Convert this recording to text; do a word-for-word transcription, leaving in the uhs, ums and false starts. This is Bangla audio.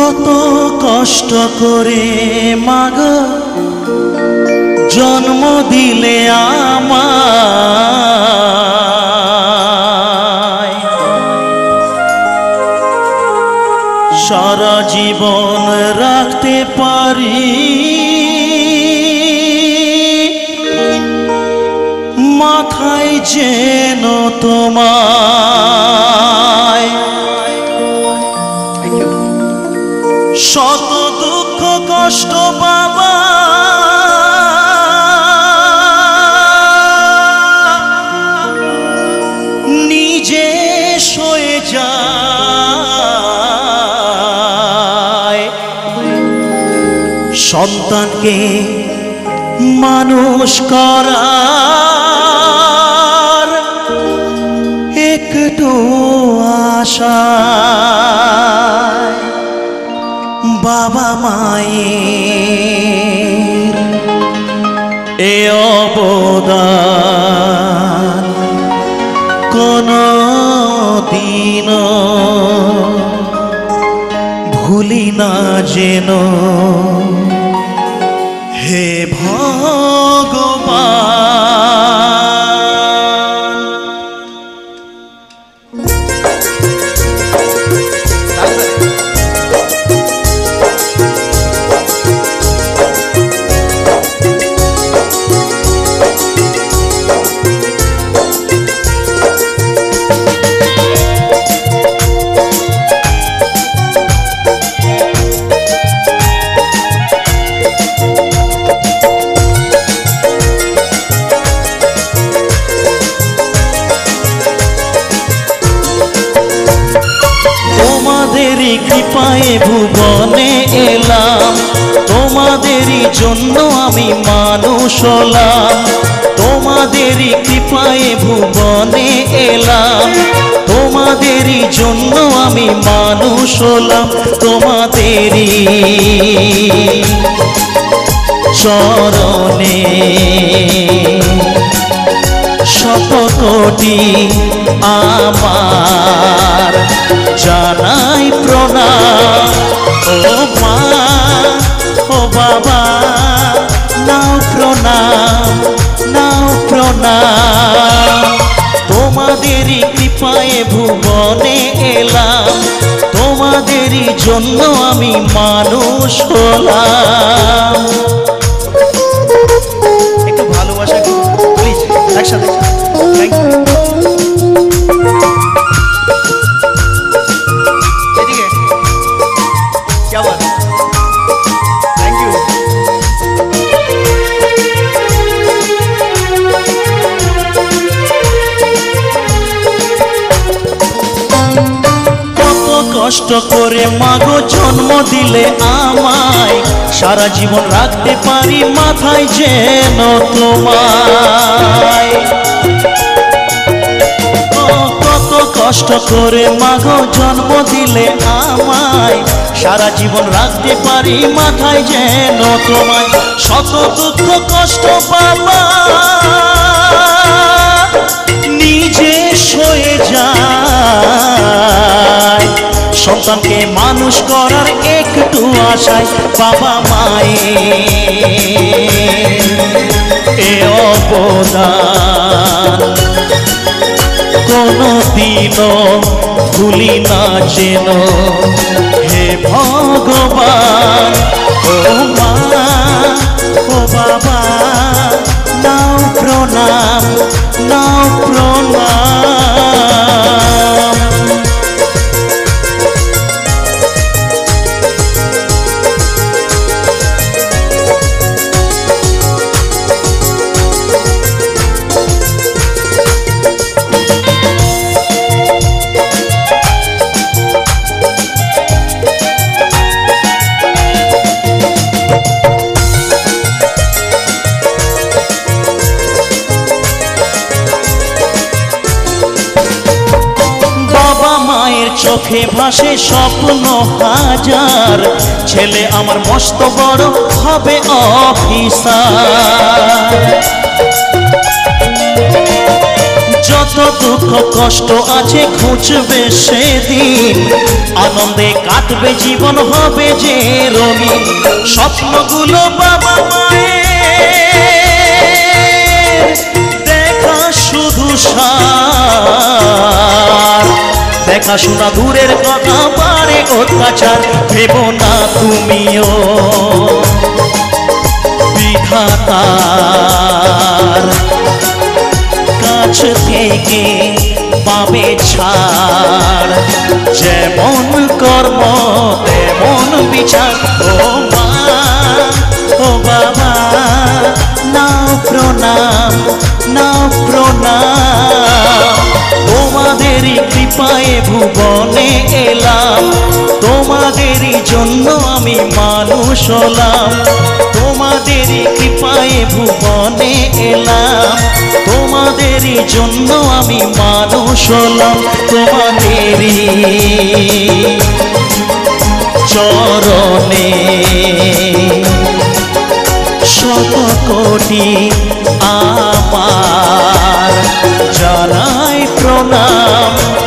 কত কষ্ট করে মাগো জন্ম দিলে আমায় সারা জীবন রাখতে পারি মাথায় যেন তোমায় শত দুঃখ কষ্ট বাবা নিজে সয়ে যায় সন্তানকে মানুষ করার একটু আশা बाबा मायेर ए अवदान कोनो दिनो भूली ना जेनो हे कृपाए भुवने एलाम तोमादेरी जोन्नो आमी मानुष होलाम तोमादेरी कृपाए भुवने एलाम तोमादेरी जोन्नो आमी मानुष होलाम तोमादेरी चरणे शत कोटी आमार জানাই প্রণাম ও মা ও বাবা নাও প্রণাম নাও প্রণাম তোমাদেরই কৃপায় ভুবনে এলাম তোমাদেরই জন্য আমি মানুষ হলাম একটু ভালোবাসা প্লিজ একসাথে থ্যাংক ইউ কষ্ট করে মাগো জন্ম দিলে আমায় সারা জীবন রাখতে পারি মাথায় যেন তোমায় কত কষ্ট করে মাগো জন্ম দিলে আমায় সারা জীবন রাখতে পারি মাথায় যেন তোমায় শত দুঃখ কষ্ট বাবা নিজে সয়ে যায় सन्तान के मानुष करार एकटू आशाय बाबा मायेर ए अवदान कोनोदिनो भूली ना जेनो हे भगवान ओ मा ओ बाबा नाओ प्रणाम नाओ प्रणाम চোখে ভাসে স্বপ্ন হাজার ছেলে আমার মস্ত বড় হবে অফিসার যত দুঃখ কষ্ট আছে ঘুচবে সেদিন, আনন্দে কাটবে জীবন হবে যে রঙিন। স্বপ্নগুলো বাবা মায়ের দেখা শুধু সার, দেখা শোনা দূরের কথা পারে অত্যাচার। ভেবো না তুমিও বিধাতার কাছে থেকে পাবে ছাড়, যেমন কর্ম তেমন বিচার। ও মা ও বাবা নাও প্রণাম, নাও প্রণাম, তোমাদেরই কৃপায় ভুবনে এলাম, তোমাদেরই জন্য আমি মানুষ হলাম, তোমাদেরই কৃপায় ভুবনে এলাম, তোমাদেরই জন্য আমি মানুষ হলাম। তোমাদেরই চরণে শত কোটি আমার জানাই প্রণাম।